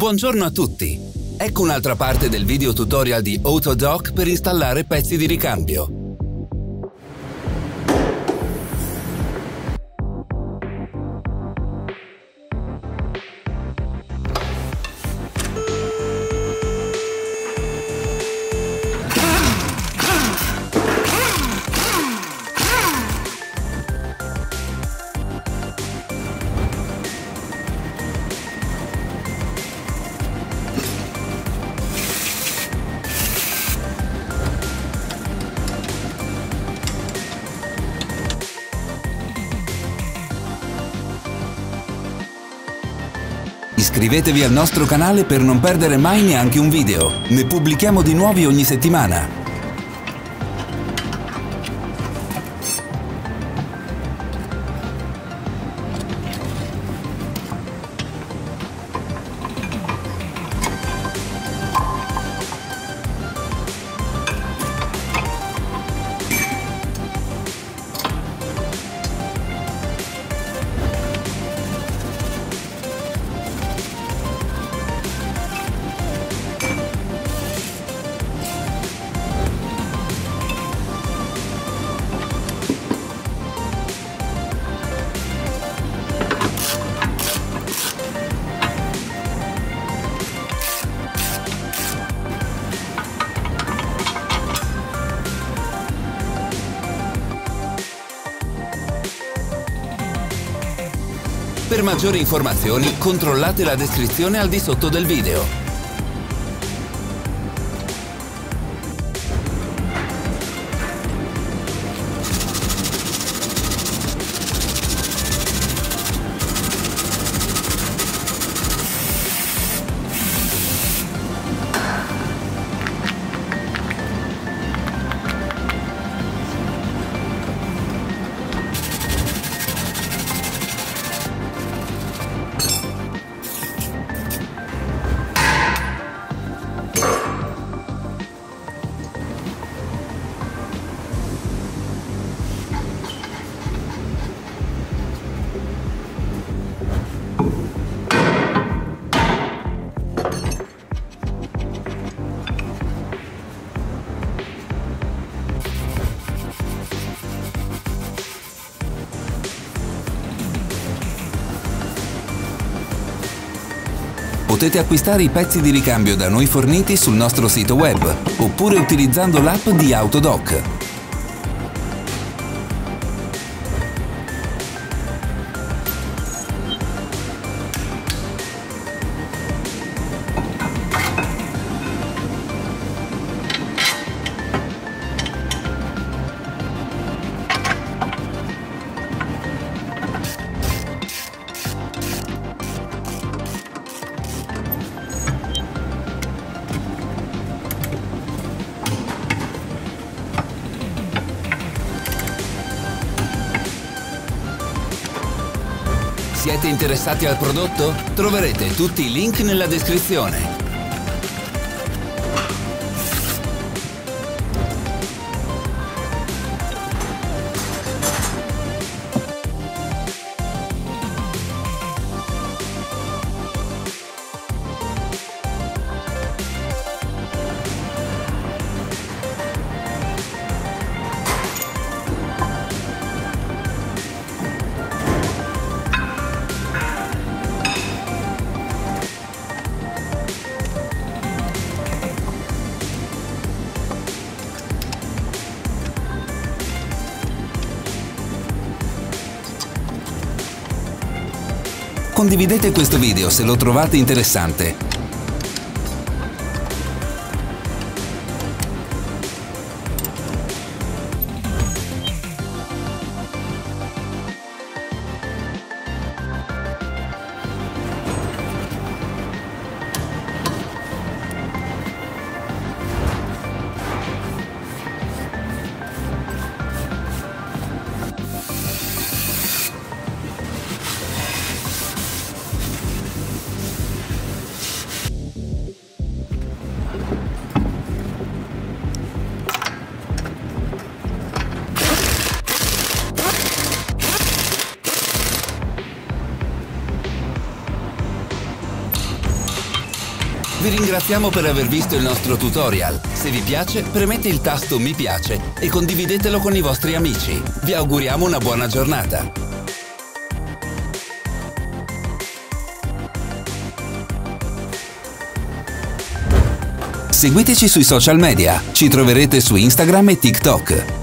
Buongiorno a tutti! Ecco un'altra parte del video tutorial di Autodoc per installare pezzi di ricambio. Iscrivetevi al nostro canale per non perdere mai neanche un video. Ne pubblichiamo di nuovi ogni settimana. Per maggiori informazioni controllate la descrizione al di sotto del video. Potete acquistare i pezzi di ricambio da noi forniti sul nostro sito web oppure utilizzando l'app di Autodoc. Siete interessati al prodotto? Troverete tutti i link nella descrizione. Condividete questo video se lo trovate interessante. Vi ringraziamo per aver visto il nostro tutorial. Se vi piace, premete il tasto mi piace e condividetelo con i vostri amici. Vi auguriamo una buona giornata. Seguiteci sui social media, ci troverete su Instagram e TikTok.